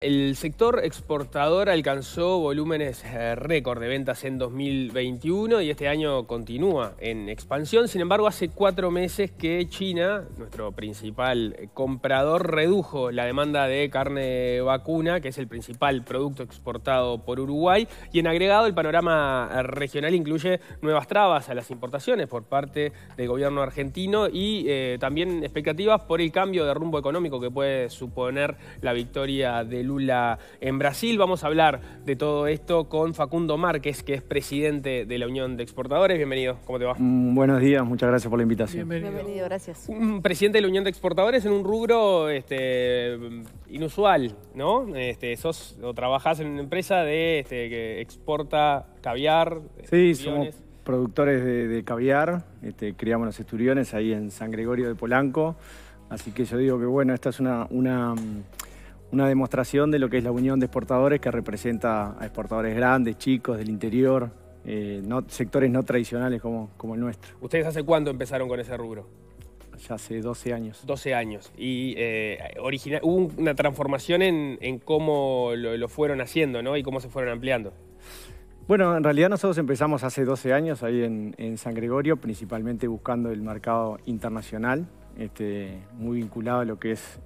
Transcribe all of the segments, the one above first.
El sector exportador alcanzó volúmenes récord de ventas en 2021 y este año continúa en expansión. Sin embargo, hace 4 meses que China, nuestro principal comprador, redujo la demanda de carne vacuna, que es el principal producto exportado por Uruguay. Y en agregado, el panorama regional incluye nuevas trabas a las importaciones por parte del gobierno argentino y también expectativas por el cambio de rumbo económico que puede suponer la victoria de Lula en Brasil. Vamos a hablar de todo esto con Facundo Márquez, que es presidente de la Unión de Exportadores. Bienvenido, ¿cómo te va? Buenos días, muchas gracias por la invitación. Bienvenido, gracias. Presidente de la Unión de Exportadores en un rubro inusual, ¿no? Sos o trabajás en una empresa que exporta caviar. Sí, somos productores de caviar, criamos los esturiones ahí en San Gregorio de Polanco, así que yo digo que bueno, esta es una demostración de lo que es la Unión de Exportadores, que representa a exportadores grandes, chicos, del interior, sectores no tradicionales como el nuestro. ¿Ustedes hace cuánto empezaron con ese rubro? Ya hace 12 años. 12 años. Y hubo una transformación en cómo lo fueron haciendo, ¿no? Y cómo se fueron ampliando. Bueno, en realidad nosotros empezamos hace 12 años ahí en San Gregorio, principalmente buscando el mercado internacional. Muy vinculado a lo que es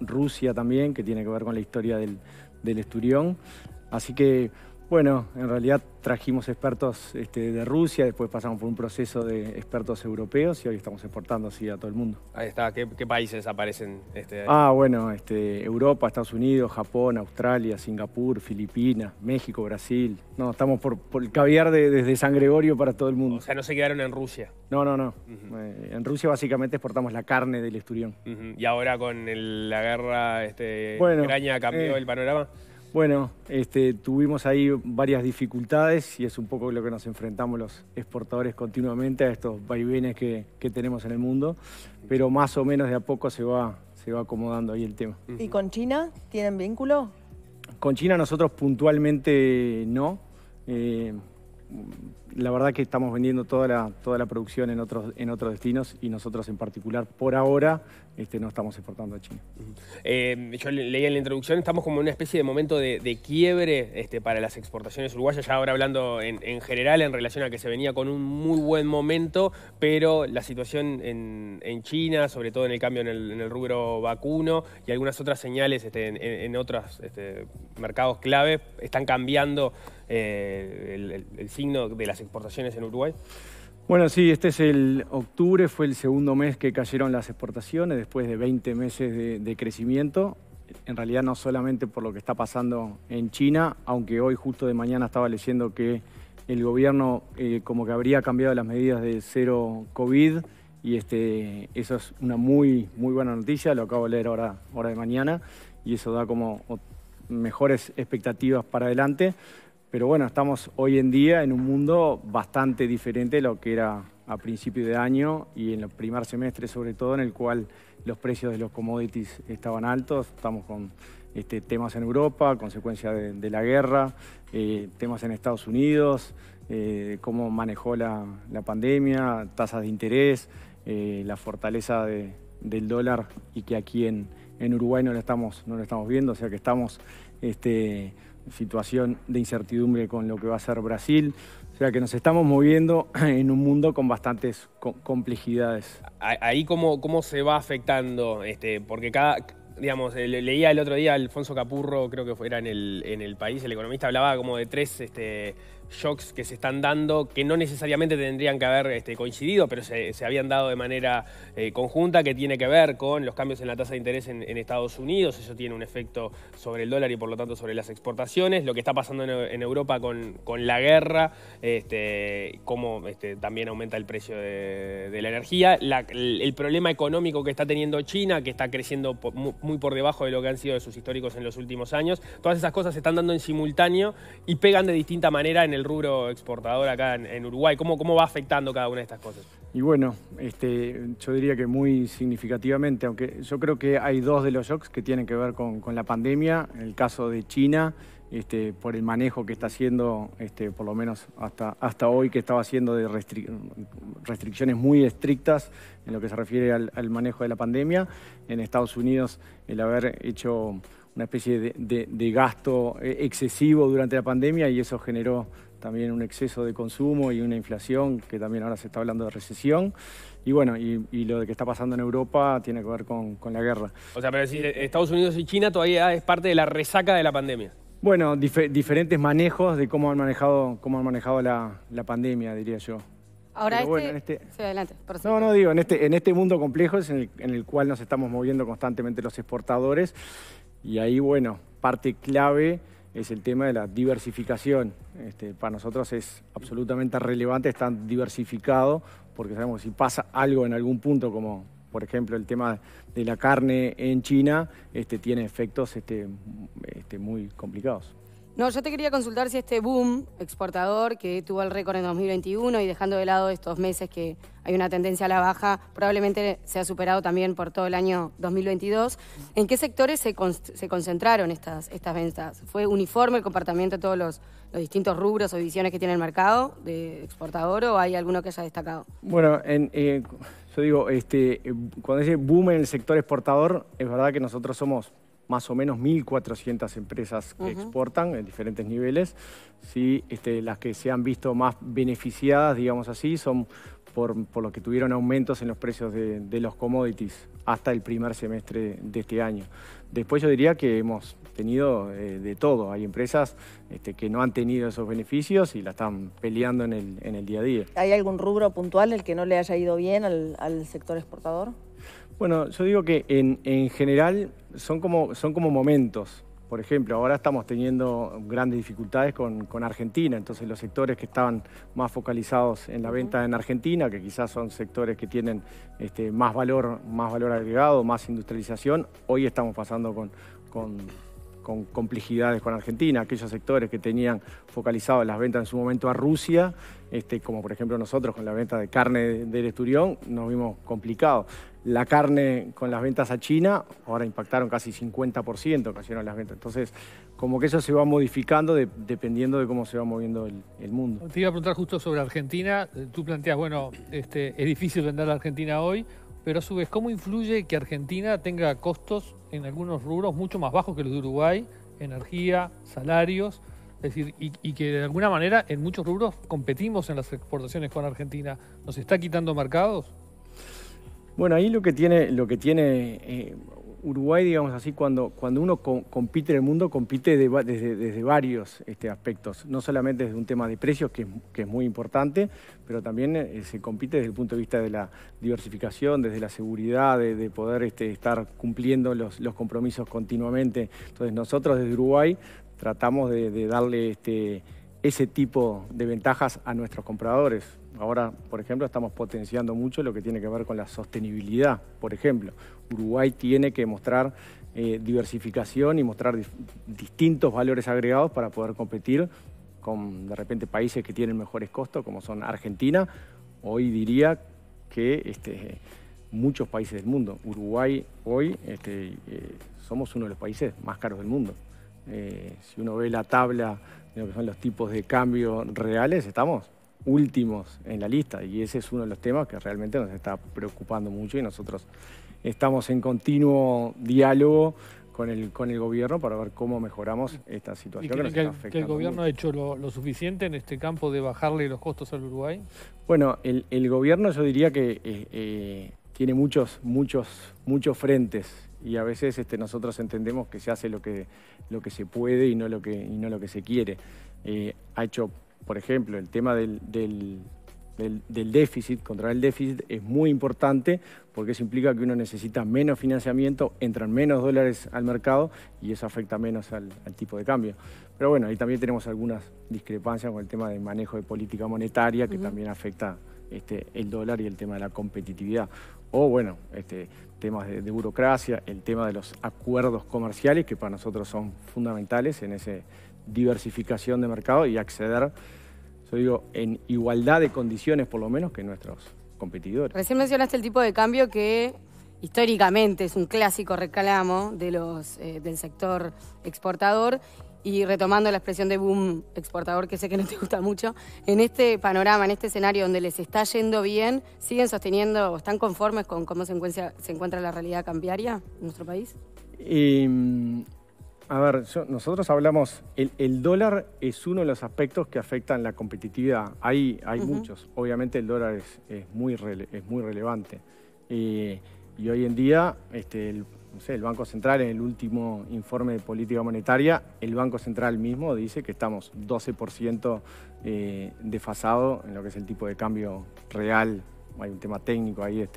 Rusia también, que tiene que ver con la historia del esturión. Así que, bueno, en realidad trajimos expertos de Rusia, después pasamos por un proceso de expertos europeos y hoy estamos exportando así a todo el mundo. Ahí está. ¿Qué países aparecen? Europa, Estados Unidos, Japón, Australia, Singapur, Filipinas, México, Brasil. No, estamos por el caviar desde San Gregorio para todo el mundo. O sea, no se quedaron en Rusia. No. Uh-huh. En Rusia básicamente exportamos la carne del esturión. Uh-huh. ¿Y ahora con la guerra Ucrania cambió el panorama? Bueno, tuvimos ahí varias dificultades y es un poco lo que nos enfrentamos los exportadores continuamente a estos vaivenes que tenemos en el mundo, pero más o menos de a poco se va acomodando ahí el tema. ¿Y con China tienen vínculo? Con China nosotros puntualmente no. La verdad que estamos vendiendo toda la producción en otros destinos y nosotros en particular por ahora no estamos exportando a China. Yo leía en la introducción, estamos como en una especie de momento de quiebre para las exportaciones uruguayas, ya ahora hablando en general en relación a que se venía con un muy buen momento, pero la situación en China, sobre todo en el cambio en el rubro vacuno y algunas otras señales en otros mercados clave, están cambiando el signo de las exportaciones en Uruguay. Bueno, sí, es el octubre, fue el segundo mes que cayeron las exportaciones después de 20 meses de crecimiento. En realidad no solamente por lo que está pasando en China, aunque hoy justo de mañana estaba leyendo que el gobierno como que habría cambiado las medidas de cero COVID y eso es una muy, muy buena noticia, lo acabo de leer ahora de mañana y eso da como mejores expectativas para adelante. Pero bueno, estamos hoy en día en un mundo bastante diferente de lo que era a principio de año y en el primer semestre sobre todo, en el cual los precios de los commodities estaban altos. Estamos con temas en Europa, consecuencia de la guerra, temas en Estados Unidos, cómo manejó la pandemia, tasas de interés, la fortaleza del dólar y que aquí en Uruguay no lo estamos viendo, o sea que estamos... situación de incertidumbre con lo que va a ser Brasil, o sea que nos estamos moviendo en un mundo con bastantes complejidades. Ahí cómo se va afectando, porque leía el otro día Alfonso Capurro, creo que era en el país, el economista hablaba como de 3 shocks que se están dando, que no necesariamente tendrían que haber coincidido, pero se habían dado de manera conjunta, que tiene que ver con los cambios en la tasa de interés en Estados Unidos. Eso tiene un efecto sobre el dólar y por lo tanto sobre las exportaciones, lo que está pasando en Europa con la guerra, cómo también aumenta el precio de la energía, el problema económico que está teniendo China, que está creciendo muy por debajo de lo que han sido de sus históricos en los últimos años. Todas esas cosas se están dando en simultáneo y pegan de distinta manera en el rubro exportador acá en Uruguay. ¿Cómo va afectando cada una de estas cosas? Y bueno, yo diría que muy significativamente, aunque yo creo que hay 2 de los shocks que tienen que ver con la pandemia. En el caso de China, por el manejo que está haciendo, por lo menos hasta hoy, que estaba haciendo de restricciones muy estrictas en lo que se refiere al manejo de la pandemia. En Estados Unidos, el haber hecho una especie de gasto excesivo durante la pandemia y eso generó también un exceso de consumo y una inflación, que también ahora se está hablando de recesión. Y bueno, y lo que está pasando en Europa tiene que ver con la guerra. O sea, pero si Estados Unidos y China todavía es parte de la resaca de la pandemia. Bueno, diferentes manejos de cómo han manejado la pandemia, diría yo. Ahora bueno, sí, adelante. No, digo, en este mundo complejo es en el cual nos estamos moviendo constantemente los exportadores. Y ahí, bueno, parte clave es el tema de la diversificación. Para nosotros es absolutamente relevante estar diversificado, porque sabemos que si pasa algo en algún punto, como por ejemplo el tema de la carne en China, tiene efectos muy complicados. No, yo te quería consultar si este boom exportador que tuvo el récord en 2021 y dejando de lado estos meses que hay una tendencia a la baja, probablemente se ha superado también por todo el año 2022. ¿En qué sectores se concentraron estas ventas? ¿Fue uniforme el comportamiento de todos los distintos rubros o divisiones que tiene el mercado de exportador o hay alguno que haya destacado? Bueno, yo digo, cuando dice boom en el sector exportador, es verdad que nosotros somos más o menos 1.400 empresas que exportan en diferentes niveles. Sí, las que se han visto más beneficiadas, digamos así, son por lo que tuvieron aumentos en los precios de los commodities hasta el primer semestre de este año. Después yo diría que hemos tenido de todo. Hay empresas que no han tenido esos beneficios y la están peleando en el día a día. ¿Hay algún rubro puntual el que no le haya ido bien al sector exportador? Bueno, yo digo que en general son como momentos. Por ejemplo, ahora estamos teniendo grandes dificultades con Argentina, entonces los sectores que estaban más focalizados en la venta en Argentina, que quizás son sectores que tienen más valor agregado, más industrialización, hoy estamos pasando con complejidades con Argentina. Aquellos sectores que tenían focalizado las ventas en su momento a Rusia, como por ejemplo nosotros con la venta de carne del esturión, nos vimos complicados. La carne con las ventas a China ahora impactaron casi 50%, cayeron las ventas. Entonces, como que eso se va modificando dependiendo de cómo se va moviendo el mundo. Te iba a preguntar justo sobre Argentina. Tú planteas, bueno, es difícil vender a Argentina hoy, pero a su vez, ¿cómo influye que Argentina tenga costos en algunos rubros mucho más bajos que los de Uruguay? Energía, salarios, es decir, y que de alguna manera en muchos rubros competimos en las exportaciones con Argentina. ¿Nos está quitando mercados? Bueno, ahí lo que tiene Uruguay, digamos así, cuando uno compite en el mundo, compite desde varios aspectos. No solamente desde un tema de precios, que es muy importante, pero también se compite desde el punto de vista de la diversificación, desde la seguridad, de poder estar cumpliendo los compromisos continuamente. Entonces nosotros desde Uruguay tratamos de darle ese tipo de ventajas a nuestros compradores. Ahora, por ejemplo, estamos potenciando mucho lo que tiene que ver con la sostenibilidad, por ejemplo. Uruguay tiene que mostrar diversificación y mostrar distintos valores agregados para poder competir con, de repente, países que tienen mejores costos, como son Argentina. Hoy diría que muchos países del mundo. Uruguay hoy somos uno de los países más caros del mundo. Si uno ve la tabla de lo que son los tipos de cambio reales, estamos últimos en la lista y ese es uno de los temas que realmente nos está preocupando mucho y nosotros estamos en continuo diálogo con el gobierno para ver cómo mejoramos esta situación. ¿Y creen que el gobierno ha hecho lo suficiente en este campo de bajarle los costos al Uruguay? Bueno, el gobierno yo diría que tiene muchos frentes y a veces nosotros entendemos que se hace lo que se puede y no lo que se quiere. Ha hecho, por ejemplo, el tema del déficit, contra el déficit es muy importante porque eso implica que uno necesita menos financiamiento, entran menos dólares al mercado y eso afecta menos al tipo de cambio. Pero bueno, ahí también tenemos algunas discrepancias con el tema del manejo de política monetaria que también afecta el dólar y el tema de la competitividad. O bueno, temas de burocracia, el tema de los acuerdos comerciales que para nosotros son fundamentales en ese diversificación de mercado y acceder, yo digo, en igualdad de condiciones por lo menos que nuestros competidores. Recién mencionaste el tipo de cambio que históricamente es un clásico reclamo de del sector exportador y retomando la expresión de boom exportador que sé que no te gusta mucho, en este panorama, en este escenario donde les está yendo bien, ¿siguen sosteniendo o están conformes con cómo se encuentra la realidad cambiaria en nuestro país? A ver, nosotros hablamos, el dólar es uno de los aspectos que afectan la competitividad. Hay muchos. Obviamente el dólar es muy relevante. Y hoy en día, el Banco Central, en el último informe de política monetaria, el Banco Central mismo dice que estamos 12% desfasado en lo que es el tipo de cambio real. Hay un tema técnico ahí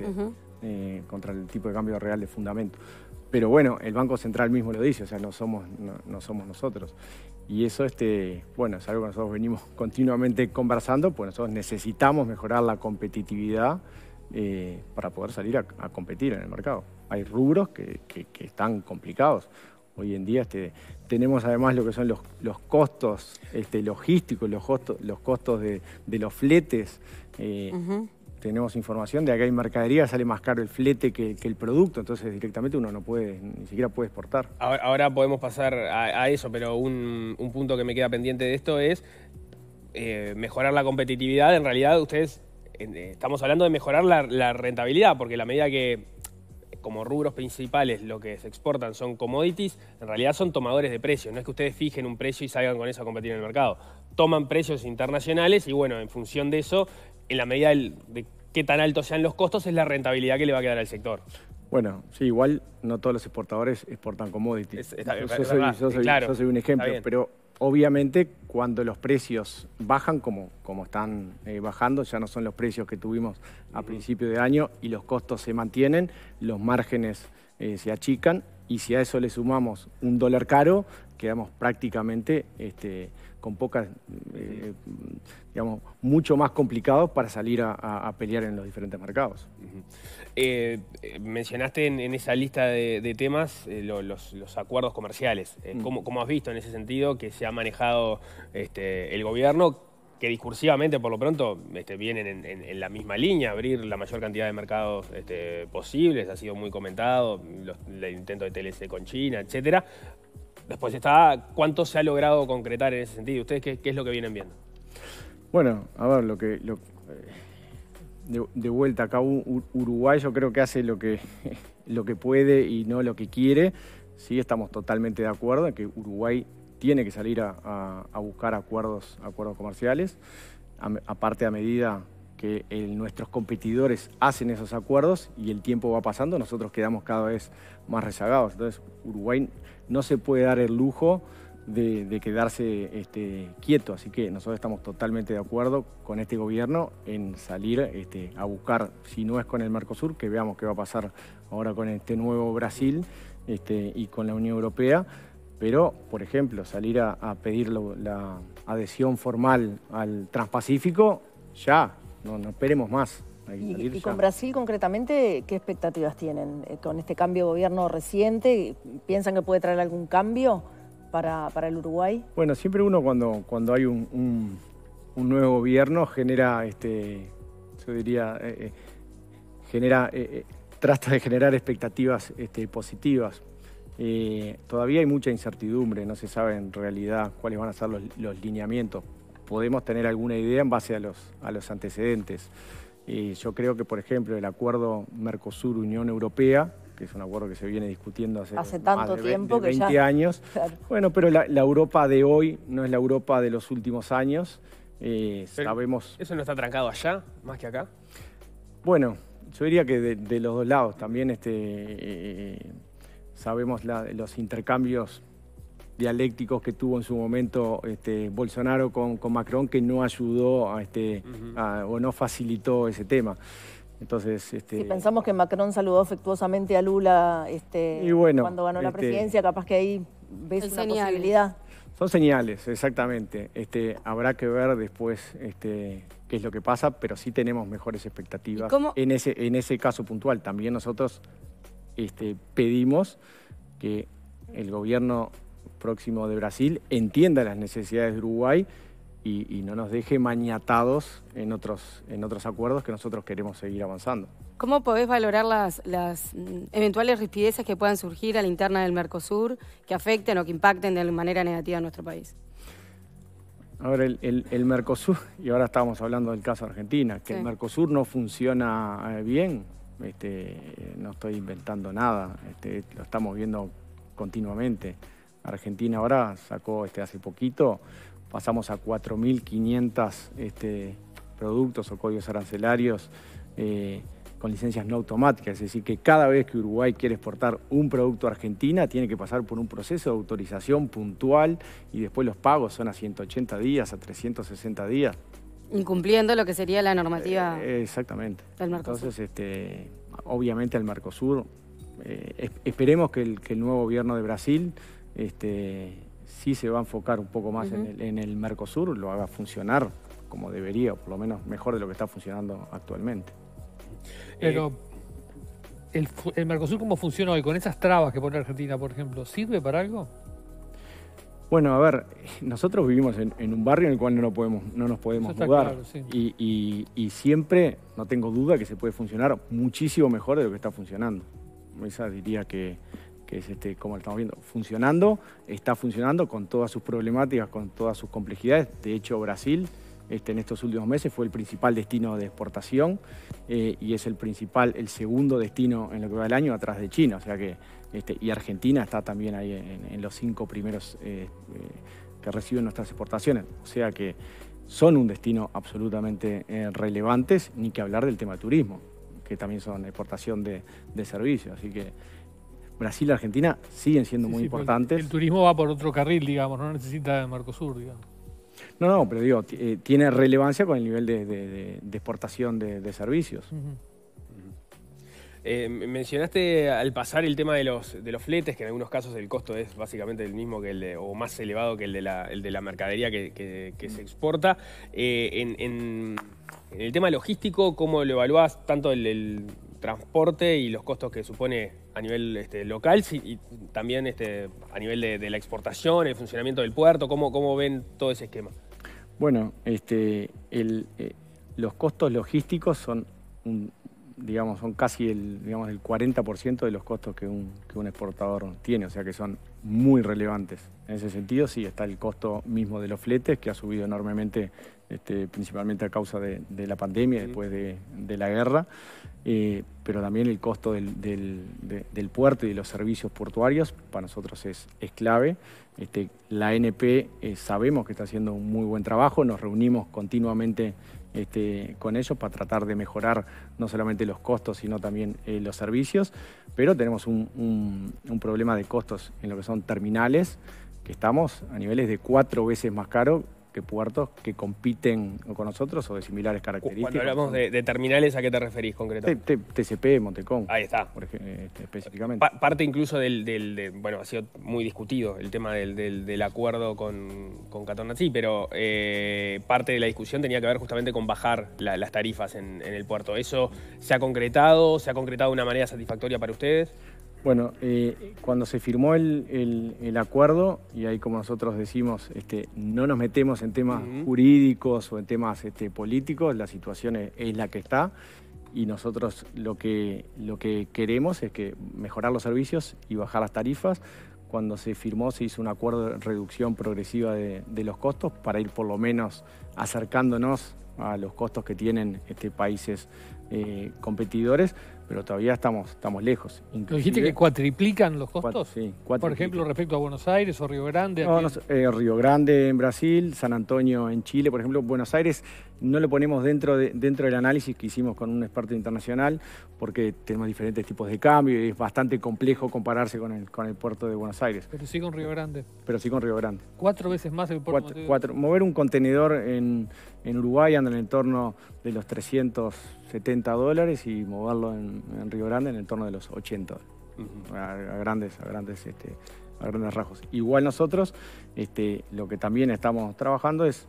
contra el tipo de cambio real de fundamento. Pero bueno, el Banco Central mismo lo dice, o sea, no somos nosotros. Y eso es algo que nosotros venimos continuamente conversando, pues nosotros necesitamos mejorar la competitividad para poder salir a competir en el mercado. Hay rubros que están complicados. Hoy en día tenemos además lo que son los costos logísticos, los costos de los fletes. Tenemos información de que hay mercadería, sale más caro el flete que el producto, entonces directamente uno no puede, ni siquiera puede exportar. Ahora podemos pasar a eso, pero un punto que me queda pendiente de esto es mejorar la competitividad. En realidad ustedes, estamos hablando de mejorar la rentabilidad, porque la medida que como rubros principales lo que se exportan son commodities, en realidad son tomadores de precios. No es que ustedes fijen un precio y salgan con eso a competir en el mercado. Toman precios internacionales y bueno, en función de eso, en la medida de qué tan altos sean los costos, es la rentabilidad que le va a quedar al sector. Bueno, sí, igual no todos los exportadores exportan commodities. Yo soy un ejemplo, pero obviamente cuando los precios bajan, como están bajando, ya no son los precios que tuvimos a principio de año y los costos se mantienen, los márgenes se achican y si a eso le sumamos un dólar caro, quedamos prácticamente con pocas, mucho más complicados para salir a pelear en los diferentes mercados. Mencionaste en esa lista de temas los acuerdos comerciales. ¿Cómo has visto en ese sentido que se ha manejado el gobierno? Que discursivamente, por lo pronto, vienen en la misma línea, abrir la mayor cantidad de mercados posibles, ha sido muy comentado, el intento de TLC con China, etcétera. Después está cuánto se ha logrado concretar en ese sentido. ¿Ustedes qué es lo que vienen viendo? Bueno, a ver, de vuelta acá Uruguay yo creo que hace lo que puede y no lo que quiere. Sí, estamos totalmente de acuerdo en que Uruguay tiene que salir a buscar acuerdos comerciales. Aparte, a medida que nuestros competidores hacen esos acuerdos y el tiempo va pasando, nosotros quedamos cada vez más rezagados. Entonces, Uruguay no se puede dar el lujo de quedarse quieto. Así que nosotros estamos totalmente de acuerdo con este gobierno en salir a buscar, si no es con el MERCOSUR, que veamos qué va a pasar ahora con este nuevo Brasil y con la Unión Europea. Pero, por ejemplo, salir a pedir la adhesión formal al Transpacífico ya. No esperemos más. Y con Brasil, concretamente, ¿qué expectativas tienen? Con este cambio de gobierno reciente, ¿piensan que puede traer algún cambio para el Uruguay? Bueno, siempre uno cuando hay un nuevo gobierno genera, trata de generar expectativas positivas. Todavía hay mucha incertidumbre, no se sabe en realidad cuáles van a ser los lineamientos. Podemos tener alguna idea en base a los antecedentes. Yo creo que, por ejemplo, el acuerdo MERCOSUR-Unión Europea, que es un acuerdo que se viene discutiendo hace tanto tiempo, 20 que ya... años. Claro. Bueno, pero la Europa de hoy no es la Europa de los últimos años. Sabemos... ¿Eso no está trancado allá, más que acá? Bueno, yo diría que de los dos lados. También sabemos los intercambios dialécticos que tuvo en su momento Bolsonaro con Macron, que no ayudó o no facilitó ese tema. Entonces, si pensamos que Macron saludó afectuosamente a Lula cuando ganó la presidencia, capaz que ahí ves una posibilidad. Son señales, exactamente. Habrá que ver después qué es lo que pasa, pero sí tenemos mejores expectativas. En ese caso puntual, también nosotros pedimos que el gobierno próximo de Brasil entienda las necesidades de Uruguay y no nos deje maniatados en otros acuerdos que nosotros queremos seguir avanzando. ¿Cómo podés valorar las eventuales rispideces que puedan surgir a la interna del MERCOSUR que afecten o que impacten de manera negativa a nuestro país? Ahora, el MERCOSUR, y ahora estábamos hablando del caso de Argentina, que sí. El MERCOSUR no funciona bien, no estoy inventando nada, lo estamos viendo continuamente. Argentina ahora sacó hace poquito, pasamos a 4.500 productos o códigos arancelarios con licencias no automáticas. Es decir, que cada vez que Uruguay quiere exportar un producto a Argentina, tiene que pasar por un proceso de autorización puntual y después los pagos son a 180 días, a 360 días. Incumpliendo lo que sería la normativa exactamente del MERCOSUR. Entonces, obviamente el MERCOSUR, esperemos que el nuevo gobierno de Brasil sí se va a enfocar un poco más en el MERCOSUR, lo haga funcionar como debería, o por lo menos mejor de lo que está funcionando actualmente. Pero el MERCOSUR, ¿cómo funciona hoy? Con esas trabas que pone Argentina, por ejemplo, ¿sirve para algo? Bueno, a ver, nosotros vivimos en un barrio en el cual no nos podemos mudar. Claro, sí. y siempre, no tengo duda, que se puede funcionar muchísimo mejor de lo que está funcionando. Esa diría que es como lo estamos viendo. Funcionando, está funcionando con todas sus problemáticas, con todas sus complejidades. De hecho, Brasil en estos últimos meses fue el principal destino de exportación y es el segundo destino en lo que va el año atrás de China. O sea que, y Argentina está también ahí en los 5 primeros que reciben nuestras exportaciones. O sea que son un destino absolutamente relevantes, ni que hablar del tema de turismo, que también son exportación de servicios. Así que Brasil y Argentina siguen siendo muy importantes. El turismo va por otro carril, digamos, no necesita de MERCOSUR, digamos. No, pero digo, tiene relevancia con el nivel de exportación de servicios. Mencionaste al pasar el tema de los fletes, que en algunos casos el costo es básicamente el mismo que o más elevado que el de la mercadería que se exporta. En el tema logístico, ¿cómo lo evaluás tanto el transporte y los costos que supone a nivel local y también a nivel de la exportación, el funcionamiento del puerto? ¿Cómo ven todo ese esquema? Bueno, los costos logísticos son casi el 40% de los costos que un exportador tiene, o sea que son muy relevantes. En ese sentido, sí, está el costo mismo de los fletes, que ha subido enormemente, principalmente a causa de la pandemia, después de la guerra, pero también el costo del puerto y de los servicios portuarios para nosotros es clave. La ANP sabemos que está haciendo un muy buen trabajo, nos reunimos continuamente con ellos para tratar de mejorar no solamente los costos, sino también los servicios, pero tenemos un problema de costos en lo que son terminales, que estamos a niveles de 4 veces más caro que puertos que compiten con nosotros o de similares características. Cuando hablamos de terminales, ¿a qué te referís concretamente? TCP, Montecón. Ahí está. Por ejemplo, específicamente. Parte incluso bueno, ha sido muy discutido el tema del acuerdo con Catona, sí, pero parte de la discusión tenía que ver justamente con bajar las tarifas en el puerto. ¿Eso se ha concretado? ¿Se ha concretado de una manera satisfactoria para ustedes? Bueno, cuando se firmó el acuerdo, y ahí como nosotros decimos, no nos metemos en temas jurídicos o en temas políticos, la situación es la que está, y nosotros lo que queremos es mejorar los servicios y bajar las tarifas. Cuando se firmó se hizo un acuerdo de reducción progresiva de los costos para ir por lo menos acercándonos a los costos que tienen países competidores, pero todavía estamos lejos. ¿Lo dijiste que cuatriplican los costos? Sí, cuatriplican. Por ejemplo, respecto a Buenos Aires o Río Grande. Río Grande en Brasil, San Antonio en Chile, por ejemplo. Buenos Aires no lo ponemos dentro del análisis que hicimos con un experto internacional porque tenemos diferentes tipos de cambio y es bastante complejo compararse con el puerto de Buenos Aires. Pero sí con Río Grande. ¿4 veces más el puerto? 4. Mover un contenedor en Uruguay anda en el entorno de los $370 y moverlo en Río Grande en el torno de los $80, a grandes rasgos. Igual nosotros lo que también estamos trabajando es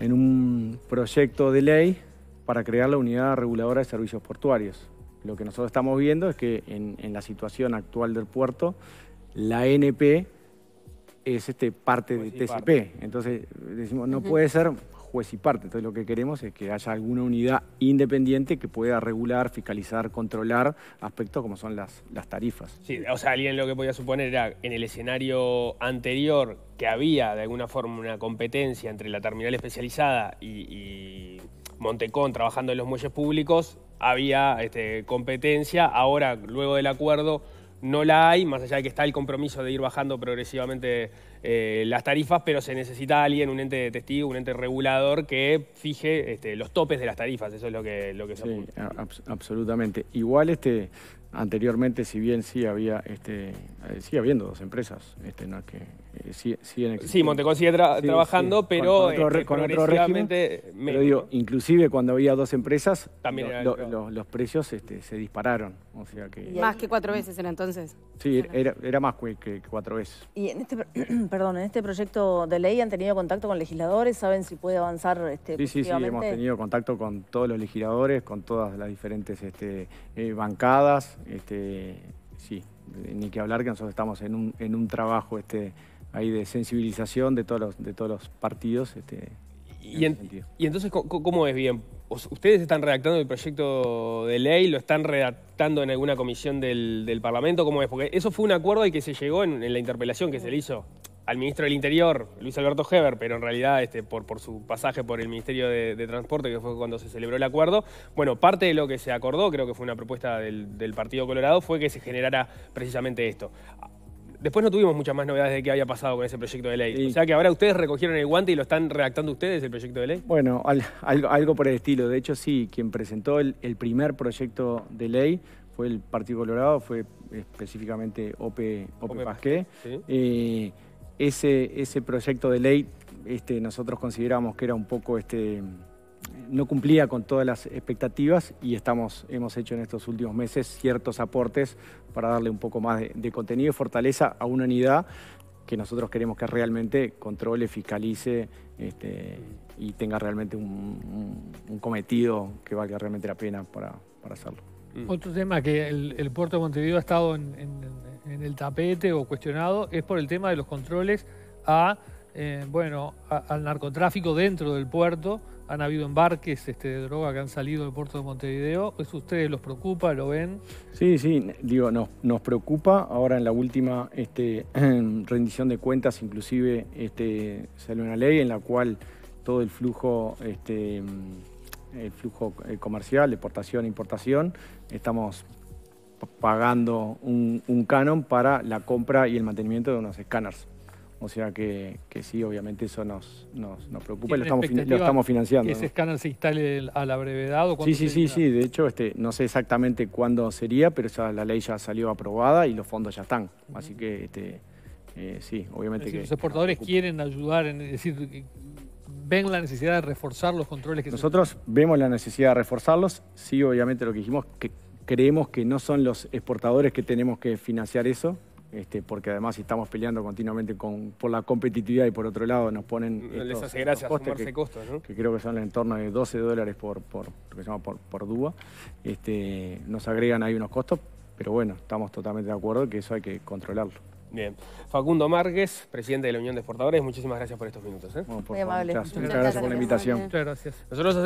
en un proyecto de ley para crear la unidad reguladora de servicios portuarios. Lo que nosotros estamos viendo es que en la situación actual del puerto, la ANP es parte de TCP. Entonces decimos, no puede ser juez y parte. Entonces lo que queremos es que haya alguna unidad independiente que pueda regular, fiscalizar, controlar aspectos como son las tarifas. Sí, o sea, alguien lo que podía suponer era en el escenario anterior que había de alguna forma una competencia entre la terminal especializada y Montecón trabajando en los muelles públicos, había competencia, ahora luego del acuerdo no la hay, más allá de que está el compromiso de ir bajando progresivamente las tarifas, pero se necesita alguien, un ente de testigo, un ente regulador que fije los topes de las tarifas, eso es lo que se apunta. Absolutamente. Igual anteriormente, si bien sí había, sigue habiendo dos empresas, no es que siguen existiendo. Sí, Montecón sigue trabajando, sí, pero con otro régimen, pero digo, inclusive cuando había dos empresas, también los precios se dispararon, o sea que más que 4 veces era entonces. Sí, era más que 4 veces. Y en este proyecto de ley, ¿han tenido contacto con legisladores? ¿Saben si puede avanzar? Sí, hemos tenido contacto con todos los legisladores, con todas las diferentes bancadas. Sí, ni que hablar que nosotros estamos en un trabajo ahí de sensibilización de todos los partidos. Y entonces, ¿cómo es bien? ¿Ustedes están redactando el proyecto de ley? ¿Lo están redactando en alguna comisión del Parlamento? ¿Cómo es? Porque eso fue un acuerdo al que se llegó en la interpelación que se le hizo al ministro del Interior, Luis Alberto Heber, pero en realidad por su pasaje por el Ministerio de Transporte, que fue cuando se celebró el acuerdo. Bueno, parte de lo que se acordó, creo que fue una propuesta del Partido Colorado, fue que se generara precisamente esto. Después no tuvimos muchas más novedades de qué había pasado con ese proyecto de ley. Sí. O sea que ahora ustedes recogieron el guante y lo están redactando ustedes, el proyecto de ley. Bueno, algo por el estilo. De hecho, sí, quien presentó el primer proyecto de ley fue el Partido Colorado, fue específicamente Ope Pasqué. ¿Sí? Ese proyecto de ley nosotros consideramos que era un poco no cumplía con todas las expectativas y hemos hecho en estos últimos meses ciertos aportes para darle un poco más de contenido y fortaleza a una unidad que nosotros queremos que realmente controle, fiscalice y tenga realmente un cometido que valga realmente la pena para hacerlo. Otro tema que el puerto de Montevideo ha estado en el tapete o cuestionado es por el tema de los controles al narcotráfico dentro del puerto. Han habido embarques de droga que han salido del puerto de Montevideo. ¿Eso a ustedes los preocupa? ¿Lo ven? Sí, digo, nos preocupa. Ahora en la última rendición de cuentas, inclusive sale una ley en la cual todo el flujo comercial, de exportación e importación, estamos pagando un canon para la compra y el mantenimiento de unos escáneres. O sea que sí, obviamente eso nos preocupa y lo estamos financiando. ¿Que ese escáner se instale a la brevedad? Sí, de hecho no sé exactamente cuándo sería, pero la ley ya salió aprobada y los fondos ya están. Así que sí, obviamente los exportadores quieren ayudar, ¿ven la necesidad de reforzar los controles? Nosotros vemos la necesidad de reforzarlos, sí, obviamente lo que dijimos que creemos que no son los exportadores que tenemos que financiar eso, porque además estamos peleando continuamente por la competitividad y por otro lado nos ponen les hace gracia sumarse costos, ¿no? Que creo que son en torno de $12 por DUA. Nos agregan ahí unos costos, pero bueno, estamos totalmente de acuerdo que eso hay que controlarlo. Bien. Facundo Márquez, presidente de la Unión de Exportadores, muchísimas gracias por estos minutos. Bueno, muy amable. Muchas gracias por la invitación. Muchas gracias.